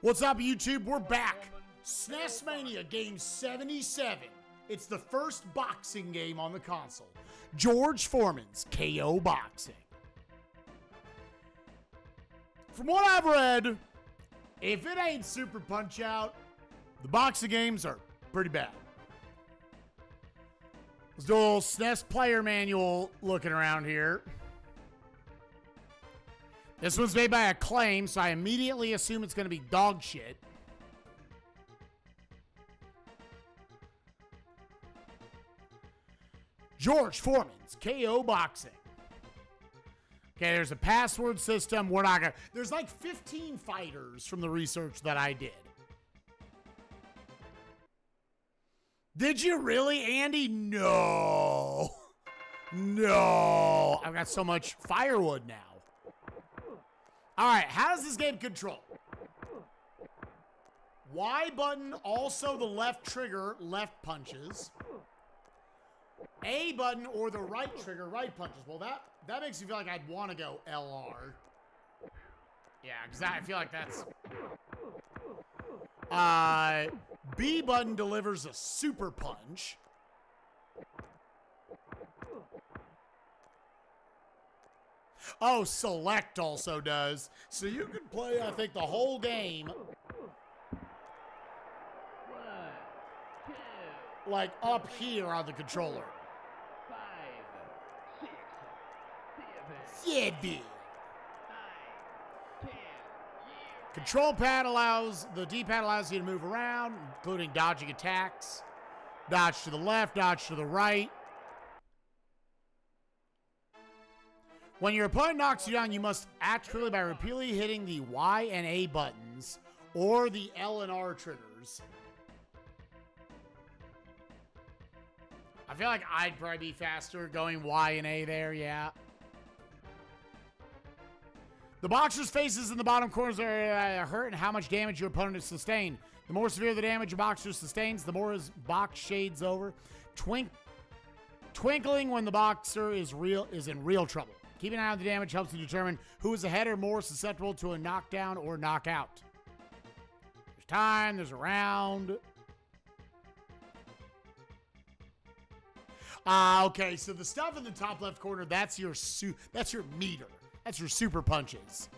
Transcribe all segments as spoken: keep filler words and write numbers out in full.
What's up, YouTube? We're back. S N E S Mania game seventy-seven. It's the first boxing game on the console. George Foreman's K O Boxing. From what I've read, if it ain't Super Punch-Out, the boxing games are pretty bad. Let's do a little S N E S player manual looking around here. This one's made by Acclaim, so I immediately assume it's going to be dog shit. George Foreman's K O Boxing. Okay, there's a password system. We're not going to... There's like fifteen fighters from the research that I did. Did you really, Andy? No. No. I've got so much firewood now. All right, how does this game control? Y button, also the left trigger, left punches. A button or the right trigger, right punches. Well, that, that makes you feel like I'd want to go L R. Yeah, because I feel like that's... Uh, B button delivers a super punch. Oh, select also does. So you can play, I think, the whole game. Like, up here on the controller. Five, six, seven, seven. Nine, ten, yeah. Control pad allows, the D-pad allows you to move around, including dodging attacks. Dodge to the left, dodge to the right. When your opponent knocks you down, you must act quickly by repeatedly hitting the Y and A buttons or the L and R triggers. I feel like I'd probably be faster going Y and A there, yeah. The boxer's faces in the bottom corners are hurt and how much damage your opponent has sustained. The more severe the damage a boxer sustains, the more his box shades over. Twink twinkling when the boxer is real is in real trouble. Keeping an eye on the damage helps you determine who is ahead or more susceptible to a knockdown or knockout. There's time, there's a round. Ah, uh, okay, so the stuff in the top left corner, that's your su that's your meter. That's your super punches.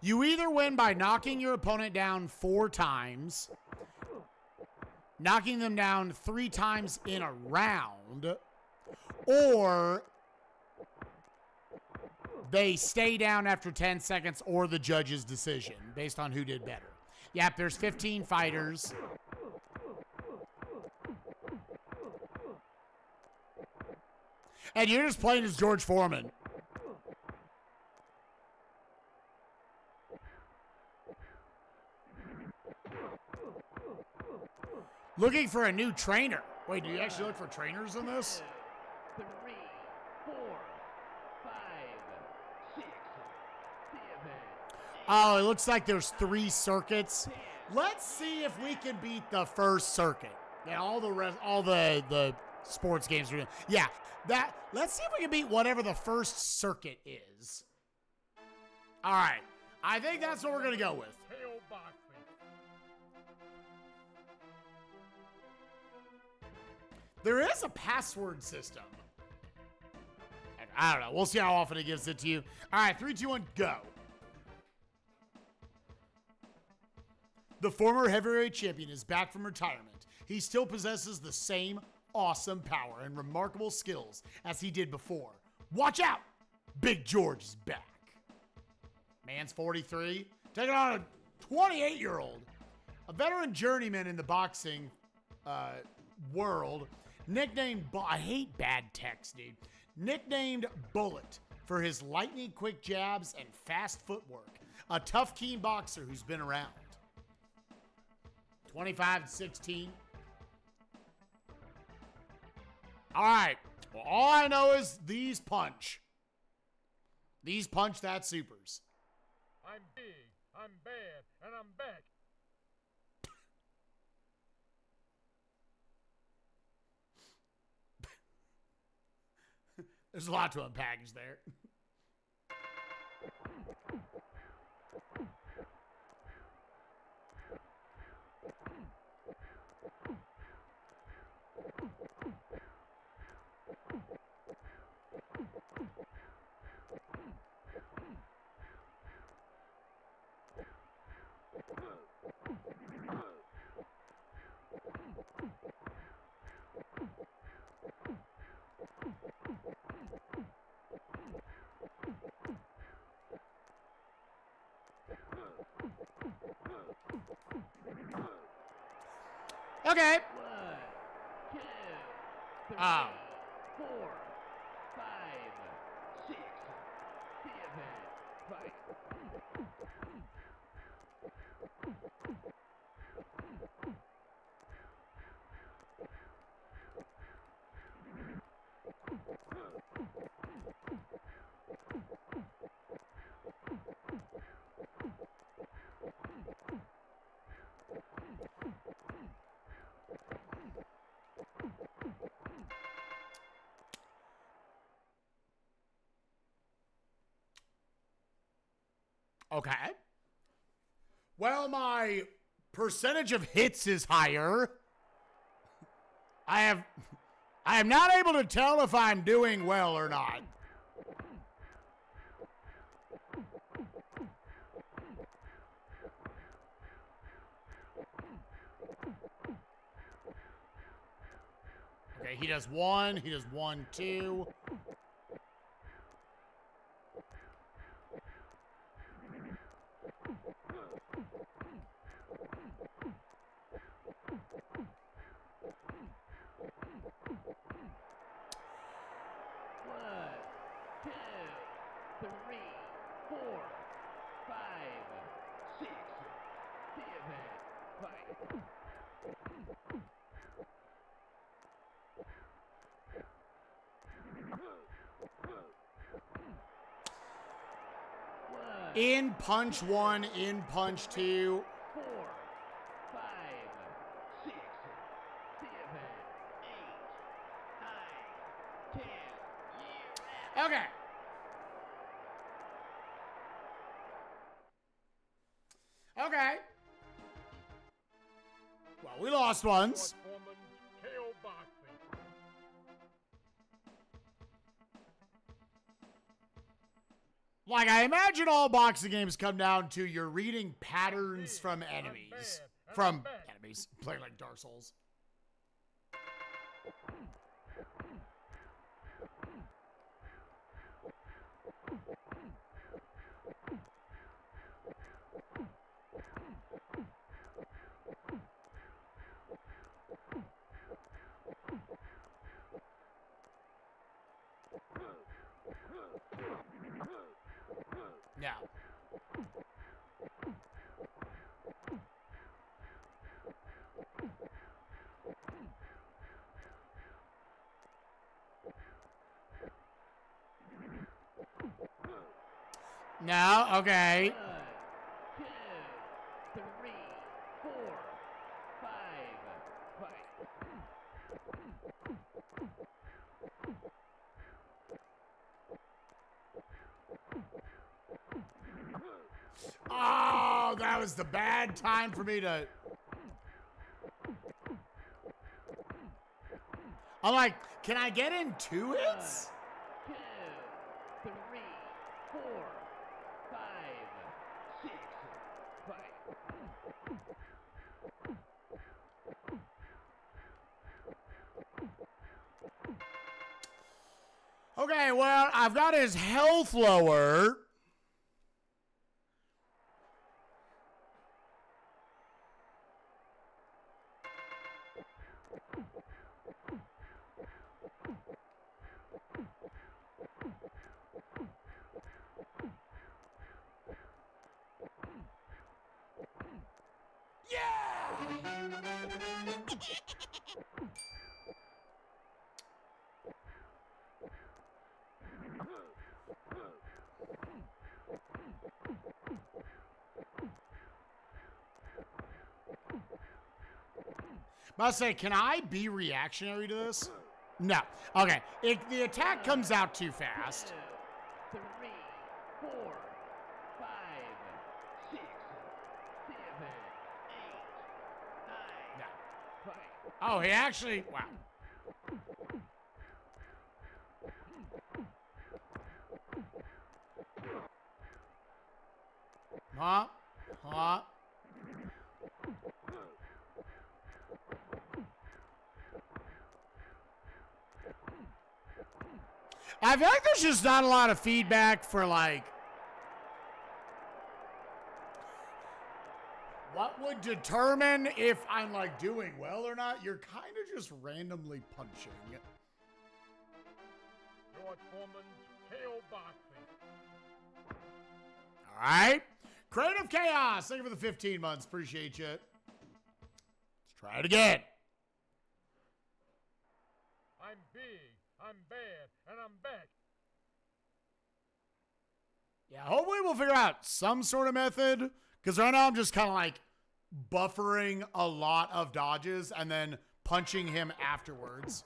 You either win by knocking your opponent down four times, knocking them down three times in a round, or they stay down after ten seconds or the judge's decision based on who did better. Yep, there's fifteen fighters. And you're just playing as George Foreman. Looking for a new trainer. Wait, do you actually look for trainers in this? Three, four, five, six, seven, oh, it looks like there's three circuits. Let's see if we can beat the first circuit. Yeah, all the rest, all the the sports games are doing. Yeah, that. Let's see if we can beat whatever the first circuit is. All right, I think that's what we're gonna go with. There is a password system. I don't know. We'll see how often it gives it to you. All right, three, two, one, go. The former heavyweight champion is back from retirement. He still possesses the same awesome power and remarkable skills as he did before. Watch out! Big George is back. Man's forty-three, taking on a twenty-eight-year-old. A veteran journeyman in the boxing uh, world. Nicknamed, I hate bad text, dude. Nicknamed Bullet for his lightning quick jabs and fast footwork. A tough, keen boxer who's been around. twenty-five to sixteen. All right. Well, all I know is these punch. These punch that supers. I'm big, I'm bad, and I'm back. There's a lot to unpackage there. Okay. One, two, three, um. four, five, six, seven, five. Okay. Well, my percentage of hits is higher. I have, I am not able to tell if I'm doing well or not. Okay, he does one, he does one, two. In punch one, in punch two. Four, five, six, seven, eight, nine, ten. Yeah. Okay. Okay. Well, we lost once. George Foreman's K O Boxing. Like, I imagine all boxing games come down to you're reading patterns from enemies. From enemies. Playing like Dark Souls. Now. Now, okay. One, two, three, four, five, five. Oh, that was the bad time for me to. I'm like, can I get in two hits? One, two, three, four, five, six, five. Okay, well, I've got his health lower. Must say, can I be reactionary to this? No. Okay. If the attack comes out too fast. Two, three, four, five, six, seven, eight, nine, no. Five. Oh, he actually. Wow. Huh? Huh? I feel like there's just not a lot of feedback for, like, what would determine if I'm, like, doing well or not. You're kind of just randomly punching. George Foreman's K O Boxing. All right. Creative Chaos, thank you for the fifteen months. Appreciate you. Let's try it again. I'm big. I'm bad, and I'm back. Yeah, hopefully we'll figure out some sort of method, because right now I'm just kind of like buffering a lot of dodges and then punching him afterwards.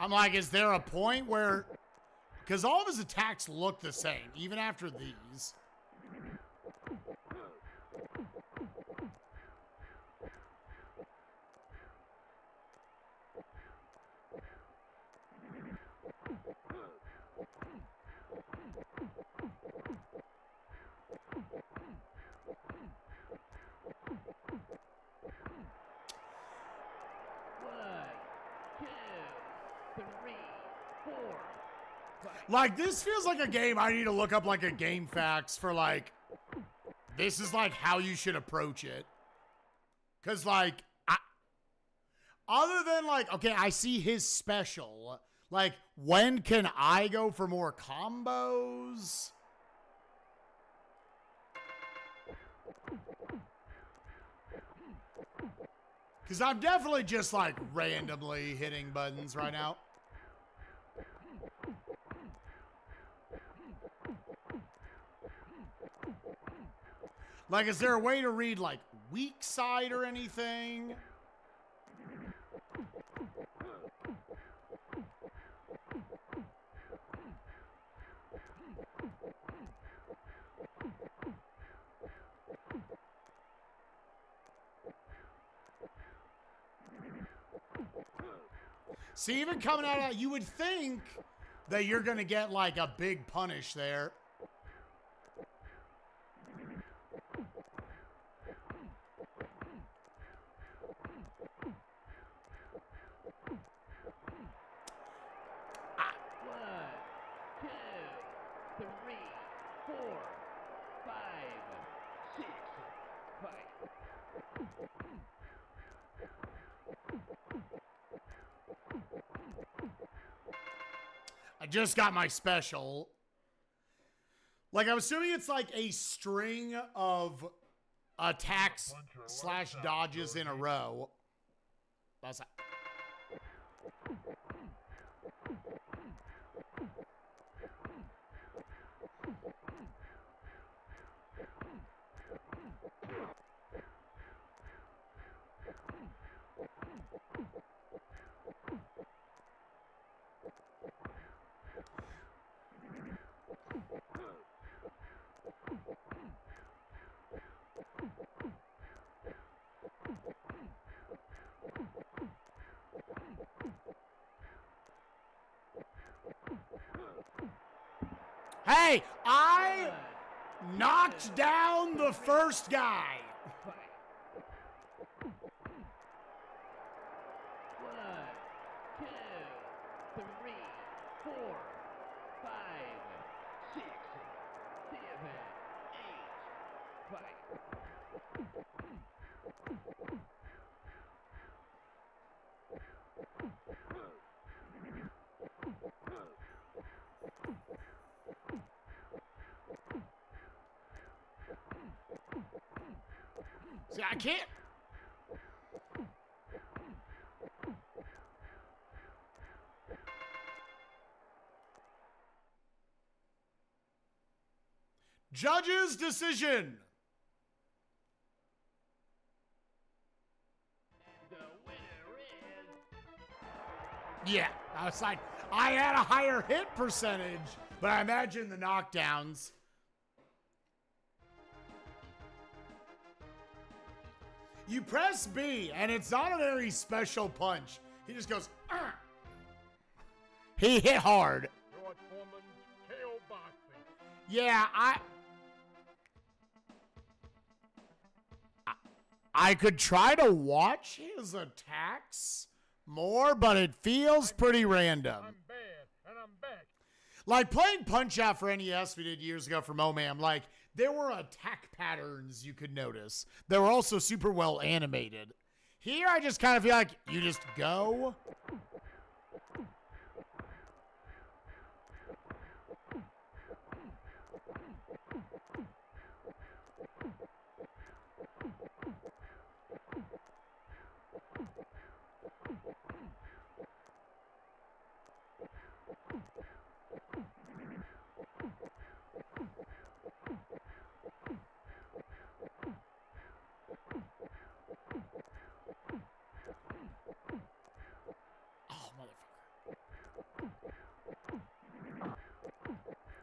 I'm like, is there a point where, because all of his attacks look the same, even after these. Like, this feels like a game I need to look up, like, a GameFAQs for, like, this is, like, how you should approach it. Because, like, I, other than, like, okay, I see his special. Like, when can I go for more combos? Because I'm definitely just, like, randomly hitting buttons right now. Like, is there a way to read, like, weak side or anything? See, even coming out of that, you would think that you're going to get, like, a big punish there. Just got my special. Like, I'm assuming it's like a string of attacks slash dodges in a row. That's a Hey, I knocked down the first guy. One, two, three, four, five, six, seven, eight, five. See, I can't. Judge's decision. The winner is... Yeah, I was like, I had a higher hit percentage, but I imagine the knockdowns. You press B, and it's not a very special punch. He just goes, argh. He hit hard. George Foreman's K O Boxing. Yeah, I... I could try to watch his attacks more, but it feels pretty random. I'm bad, and I'm back. Like playing Punch-Out for N E S we did years ago for MoMAM, like there were attack patterns you could notice. They were also super well animated. Here I just kind of feel like you just go.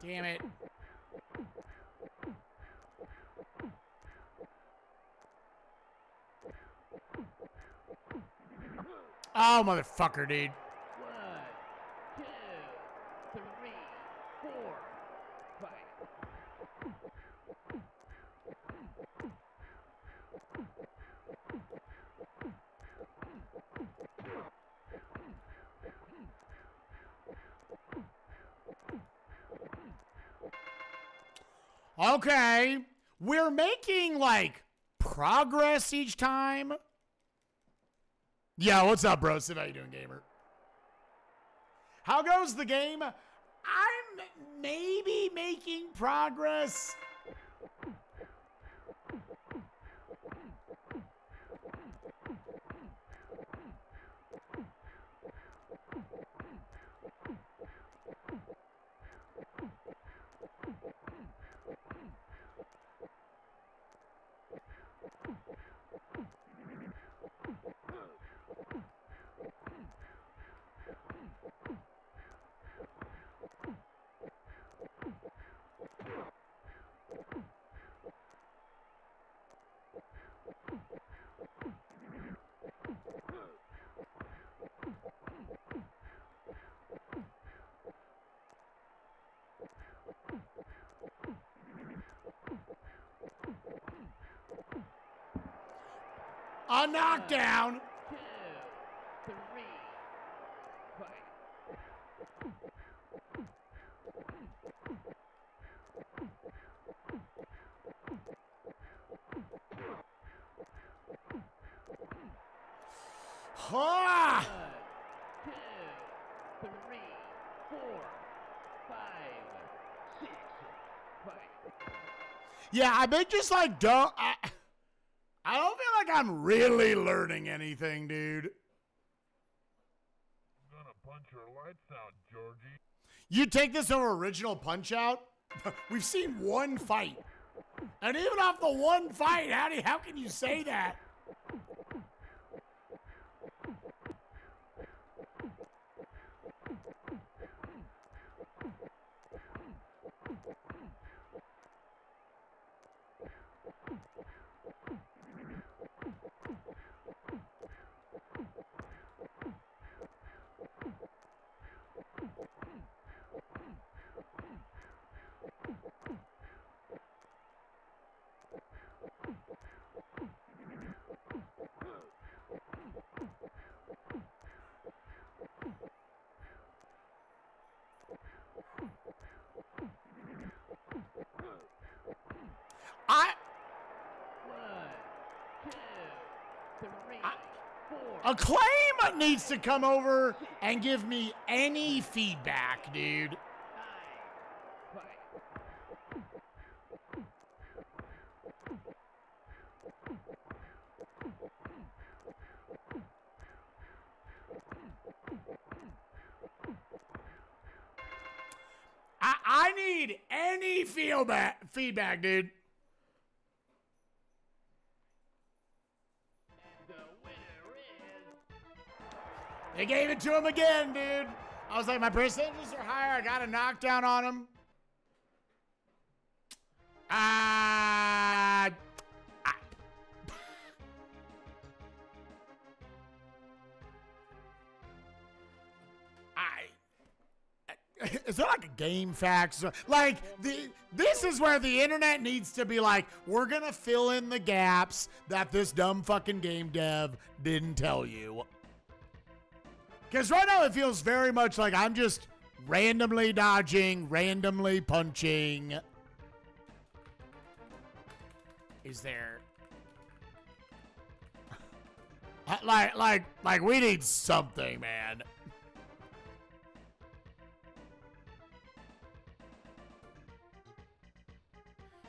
Damn it. Oh, motherfucker, dude. One, two, three, four, five. Okay, we're making, like, progress each time. Yeah, what's up, bro? Siv, how you doing, gamer? How goes the game? I'm maybe making progress. A knockdown. One, two, three, ha! One, two, three, four, five, six, five. Yeah, I've been just like don't. I I don't feel like I'm really learning anything, dude. I'm gonna punch your lights out, Georgie. You take this over original Punch-Out? We've seen one fight. And even off the one fight, how do, how can you say that? I One, two, three, I, four. Acclaim needs to come over and give me any feedback, dude. Nine, I need any feedback, feedback, dude. The winner is... They gave it to him again, dude. I was like, my percentages are higher. I got a knockdown on him. Ah. Uh... Is there like a GameFAQs? Like, the, this is where the internet needs to be like, we're going to fill in the gaps that this dumb fucking game dev didn't tell you. Because right now it feels very much like I'm just randomly dodging, randomly punching. Is there... like, like, like we need something, man.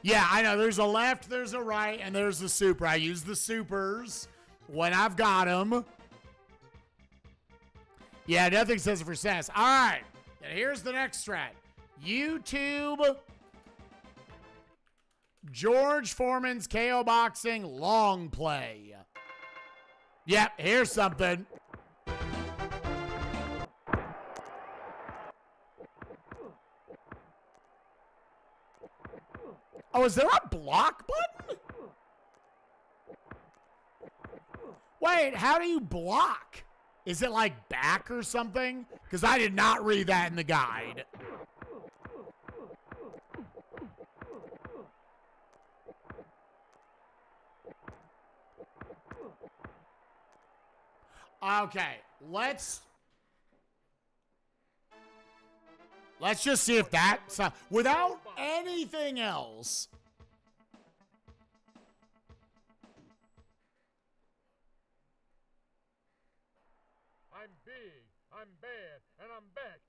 Yeah, I know. There's a left, there's a right, and there's the super. I use the supers when I've got them. Yeah, nothing says it for S N E S. All right. And here's the next strat. YouTube. George Foreman's K O Boxing long play. Yep, here's something. Oh, is there a block button? Wait, how do you block? Is it like back or something? Because I did not read that in the guide. Okay, let's... Let's just see if that, so, without anything else. I'm big, I'm bad, and I'm back.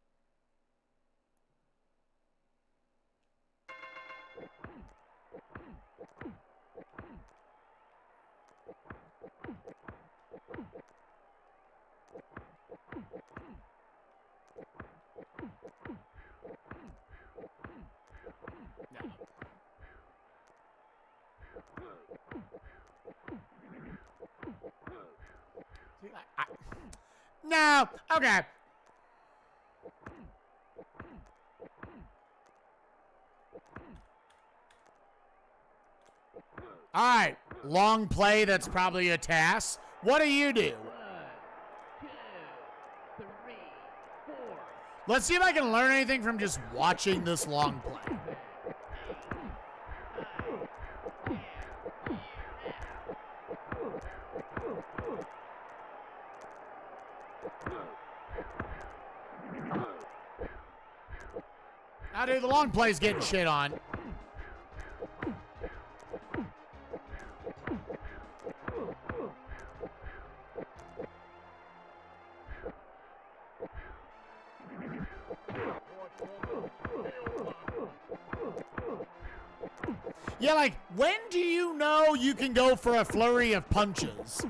I, no, okay. All right, long play, that's probably a task. What do you do? One, two, three, four. Let's see if I can learn anything from just watching this long play. Now, dude, the long play's getting shit on. Yeah, like, when do you know you can go for a flurry of punches?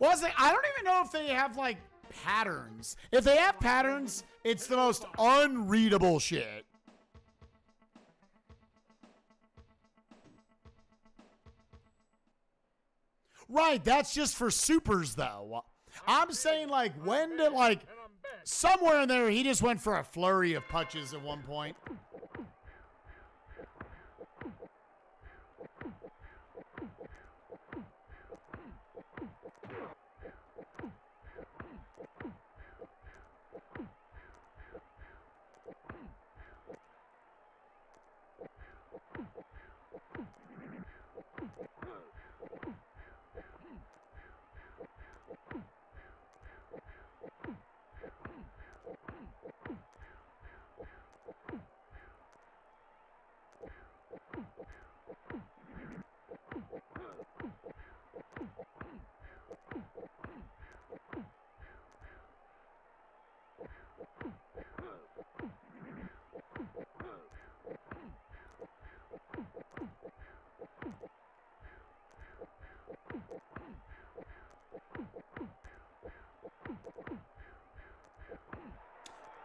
Well, I was like, I don't even know if they have, like, patterns. If they have patterns, it's the most unreadable shit. Right, that's just for supers, though. I'm saying, like, when did, like, somewhere in there, he just went for a flurry of punches at one point.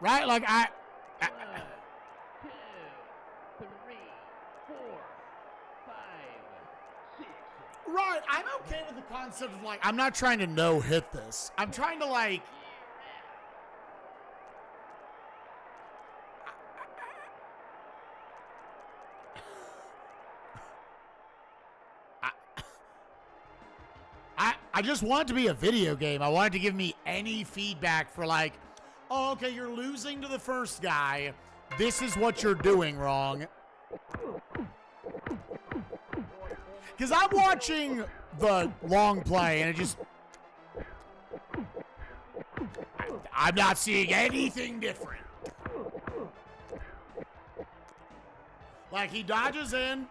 Right, like I, I One, two, three, four, five, six. Right, I'm okay with the concept of like I'm not trying to no hit this. I'm trying to like I, I I just want it to be a video game. I want it to give me any feedback for like, oh, okay, you're losing to the first guy. This is what you're doing wrong. Because I'm watching the long play, and it just... I, I'm not seeing anything different. Like, he dodges in.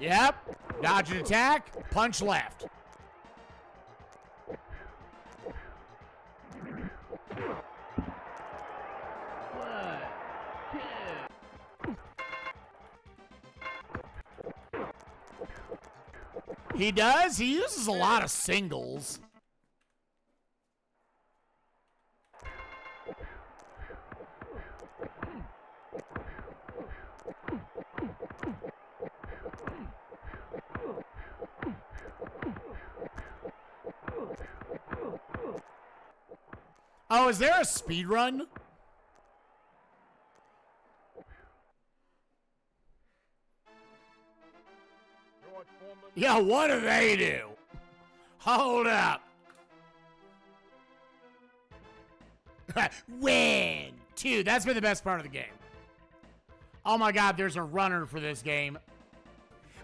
Yep. Dodge and attack. Punch left. He does. He uses a lot of singles. Oh, is there a speed run? Yeah, what do they do? Hold up. Win! Two. That's been the best part of the game. Oh my god, there's a runner for this game.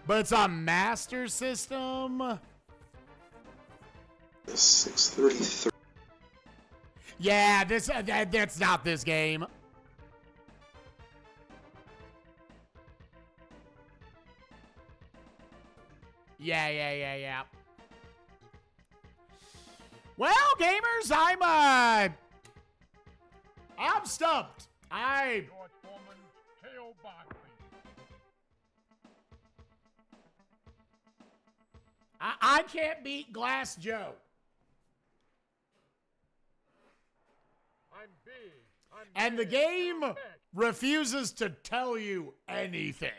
But it's on Master System. six thirty-three. Yeah, this uh, that, that's not this game. Yeah, yeah, yeah, yeah. Well, gamers, I'm uh, I'm stumped. I. George Foreman, K O Boxing. I I can't beat Glass Joe. And the game refuses to tell you anything.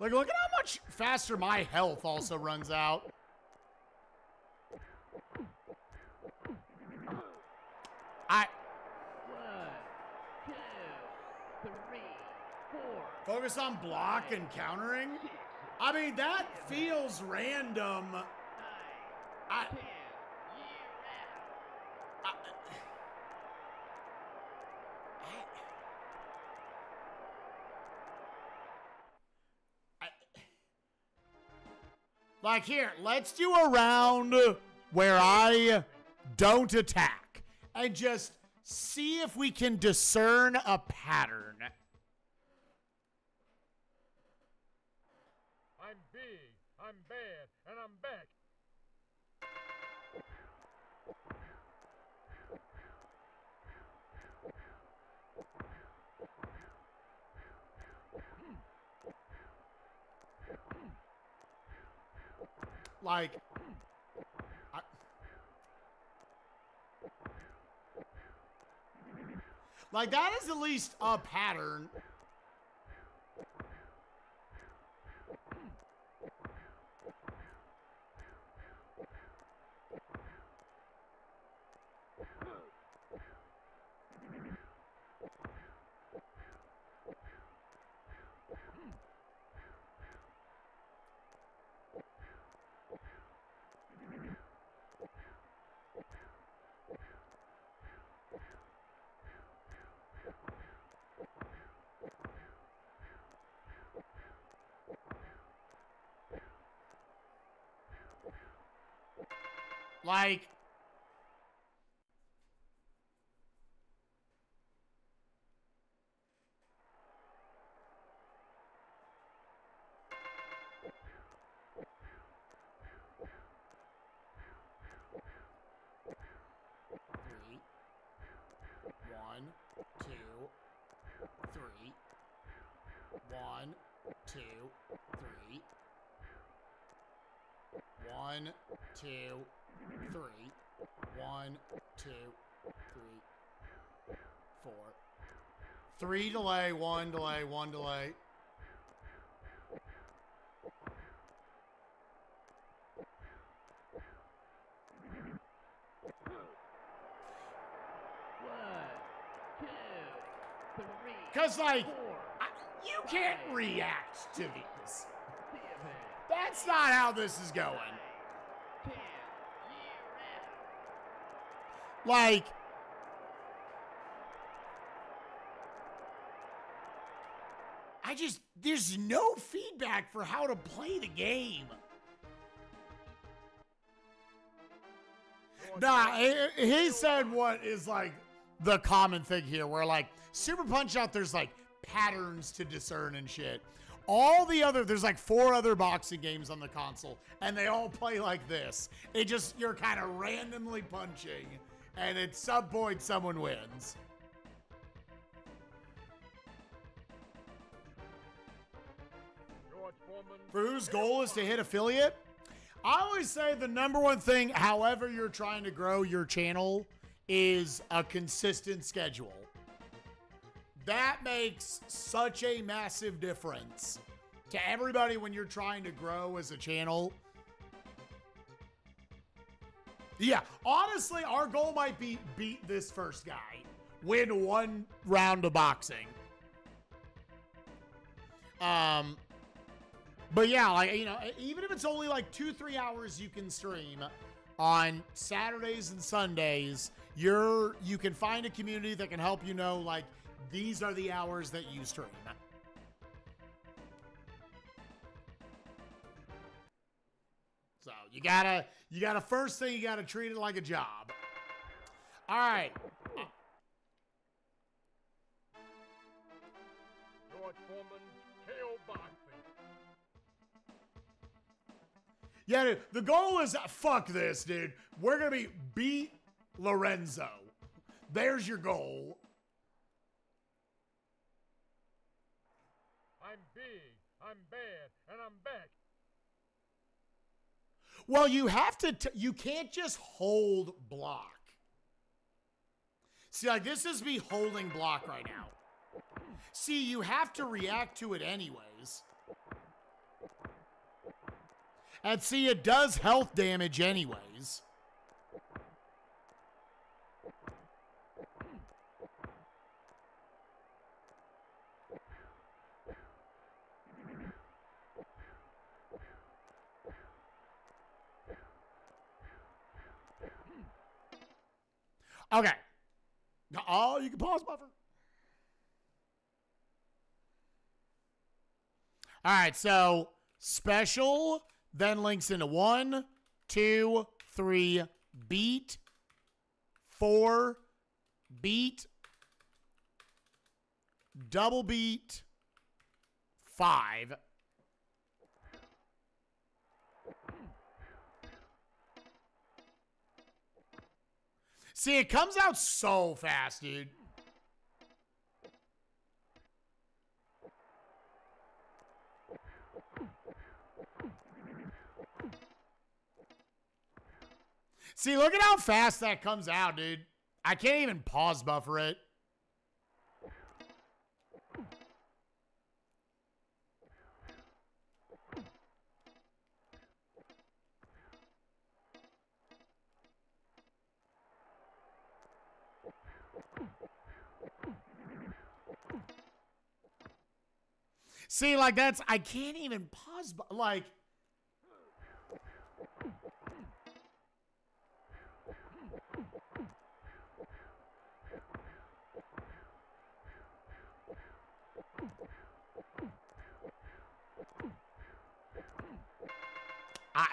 Like, look at how much faster my health also runs out. I... One, two, three, four. Focus on block and countering? I mean, that feels random. I... Like, here, let's do a round where I don't attack and just see if we can discern a pattern. I'm big, I'm bad, and I'm back. Like, I, like that is at least a pattern. Like... one, two, three, one, two, three, one, two, three, four. Three delay, one delay, one delay. one, two, three, Cause like, I, you can't react to these. That's not how this is going. Like, I just, there's no feedback for how to play the game. Nah, he, he said what is like the common thing here, where like Super Punch-Out, there's like patterns to discern and shit. All the other, there's like four other boxing games on the console, and they all play like this. It just, you're kind of randomly punching. And at some point, someone wins. For whose goal is to hit affiliate? I always say the number one thing, however you're trying to grow your channel, is a consistent schedule. That makes such a massive difference to everybody when you're trying to grow as a channel. Yeah, honestly, our goal might be beat this first guy. Win one round of boxing. Um, but yeah, like, you know, even if it's only like two, three hours you can stream on Saturdays and Sundays, you're, you can find a community that can help you know, like, these are the hours that you stream. So you gotta, you gotta, first thing, you gotta treat it like a job. All right. George Foreman's K O Boxing. Yeah, dude, the goal is, fuck this, dude. We're gonna be beat Lorenzo. There's your goal. I'm big, I'm bad, and I'm back. Well, you have to, t you can't just hold block. See, like, this is me holding block right now. See, you have to react to it anyways. And see, it does health damage anyways. Okay. Oh, you can pause buffer. All right, so special, then links into one, two, three, beat, four, beat, double beat, five. See, it comes out so fast, dude. See, look at how fast that comes out, dude. I can't even pause buffer it. See, like, that's, I can't even pause, but like, I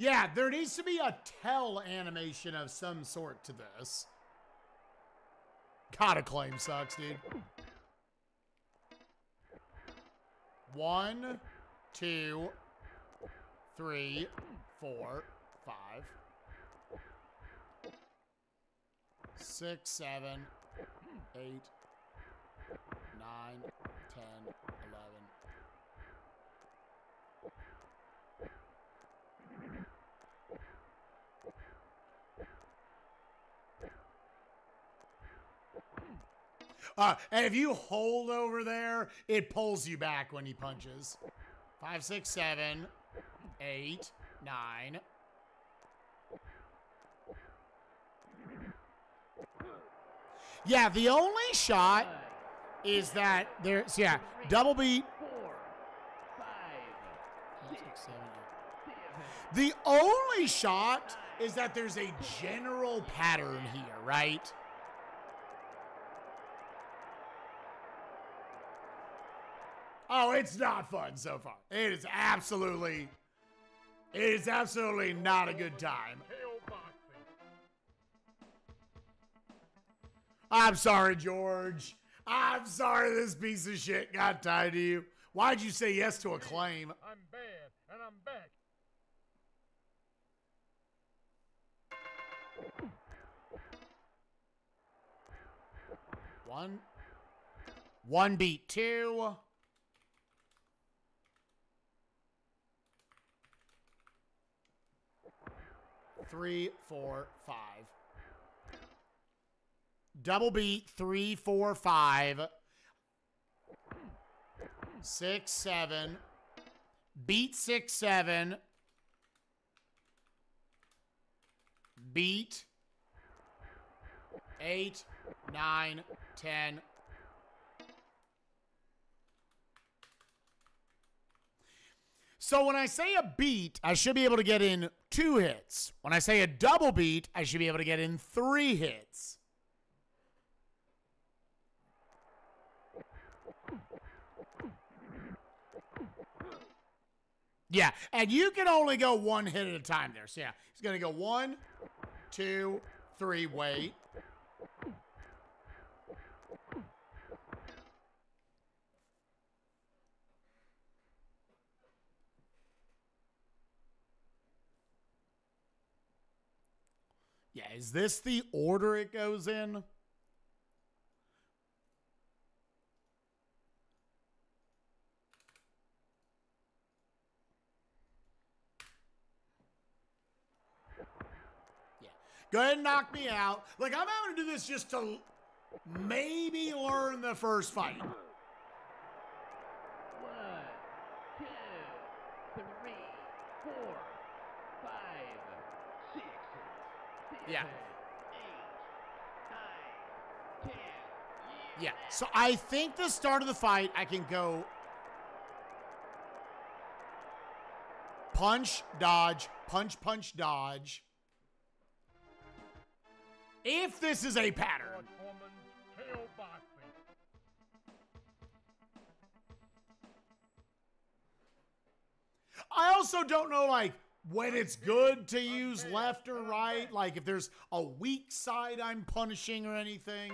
Yeah, there needs to be a tell animation of some sort to this. God, Acclaim sucks, dude. One, two, three, four, five, six, seven, eight, nine, ten, eleven. Uh, and if you hold over there, it pulls you back when he punches. Five, six, seven, eight, nine. Yeah, the only shot is that there's, yeah, double beat. The only shot is that there's a general pattern here, right? Oh, it's not fun so far. It is absolutely, it is absolutely not a good time. I'm sorry, George. I'm sorry this piece of shit got tied to you. Why'd you say yes to a claim? I'm bad, and I'm back. One. One beat two. Three, four, five. Double beat, three, four, five. Six, seven. Beat six, seven. Beat eight, nine, ten. So when I say a beat, I should be able to get in two hits. When I say a double beat, I should be able to get in three hits. Yeah, and you can only go one hit at a time there. So yeah, he's gonna go one, two, three, wait. Yeah, is this the order it goes in? Yeah. Go ahead and knock me out. Like, I'm having to do this just to maybe learn the first fight. Yeah. Yeah. So I think the start of the fight, I can go punch, dodge, punch, punch, dodge. If this is a pattern. I also don't know, like, when it's good to use left or right, like if there's a weak side I'm punishing or anything.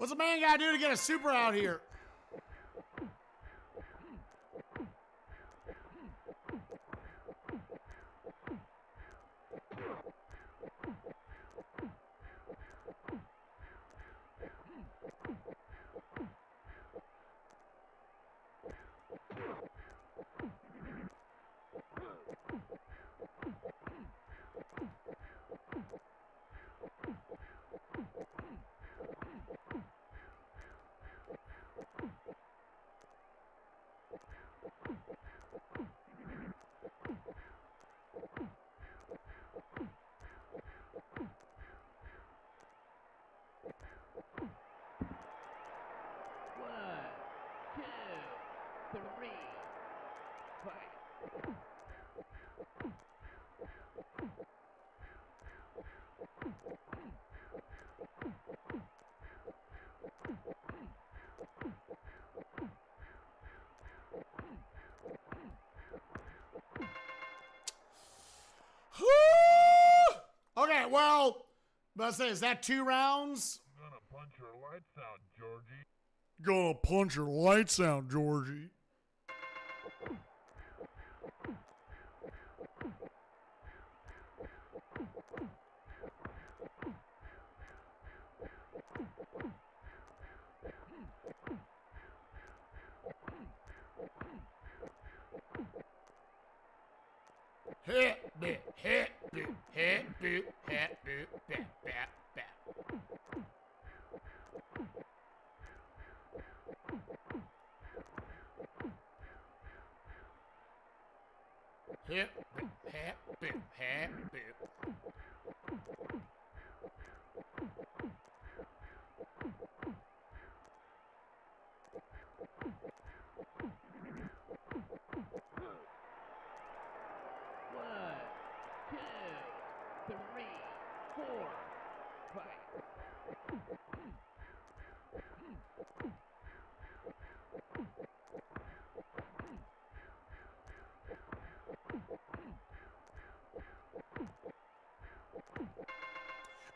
What's a man gotta do to get a super out here? Okay, well, let's say, is that two rounds? I'm gonna punch your lights out, Georgie. Gonna punch your lights out, Georgie. Hit me, hit me, hit me, hit me, hit me, hit me, hit me.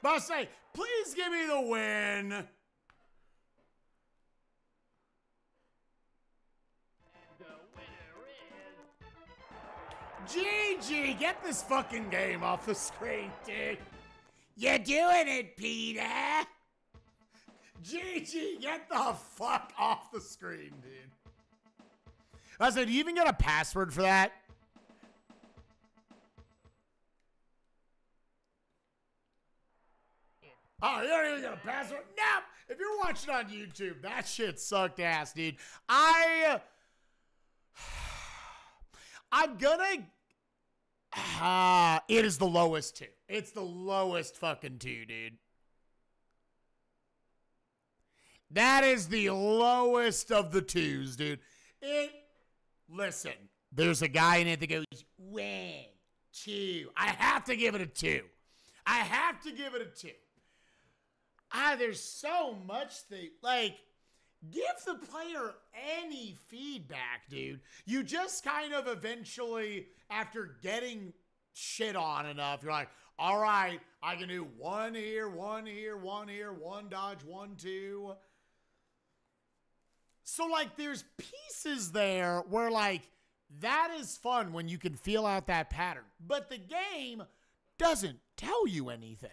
But I say, please give me the win. The winner is... G G, get this fucking game off the screen, dude. You're doing it, Peter. G G, get the fuck off the screen, dude. I said, do you even get a password for that? Oh, you don't even get a password? Nope! If you're watching on YouTube, that shit sucked ass, dude. I... I'm gonna... Uh, it is the lowest two. It's the lowest fucking two, dude. That is the lowest of the twos, dude. It... Listen, there's a guy in it that goes, one, two. I have to give it a two. I have to give it a two. Ah, there's so much that, like, give the player any feedback, dude. You just kind of eventually, after getting shit on enough, you're like, all right, I can do one here, one here, one here, one dodge, one, two. So, like, there's pieces there where, like, that is fun when you can feel out that pattern. But the game doesn't tell you anything.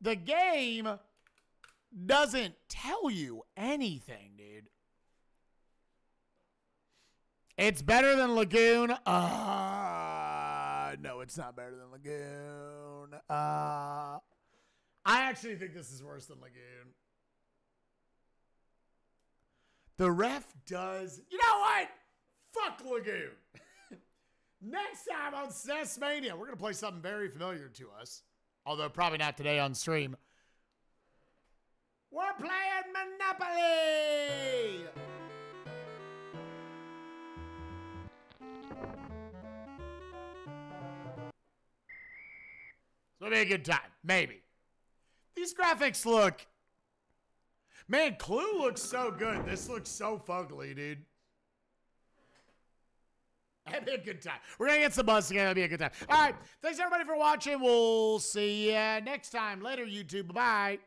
The game doesn't tell you anything, dude. It's better than Lagoon. Uh, no, it's not better than Lagoon. Uh, I actually think this is worse than Lagoon. The ref does... You know what? Fuck Lagoon. Next time on S N E S Mania, we're going to play something very familiar to us. Although probably not today on stream. We're playing Monopoly! So it'll be a good time. Maybe. These graphics look... Man, Clue looks so good. This looks so fugly, dude. That'd be a good time. We're going to get some buzz together. That'd be a good time. All right. Thanks, everybody, for watching. We'll see you next time. Later, YouTube. Bye-bye.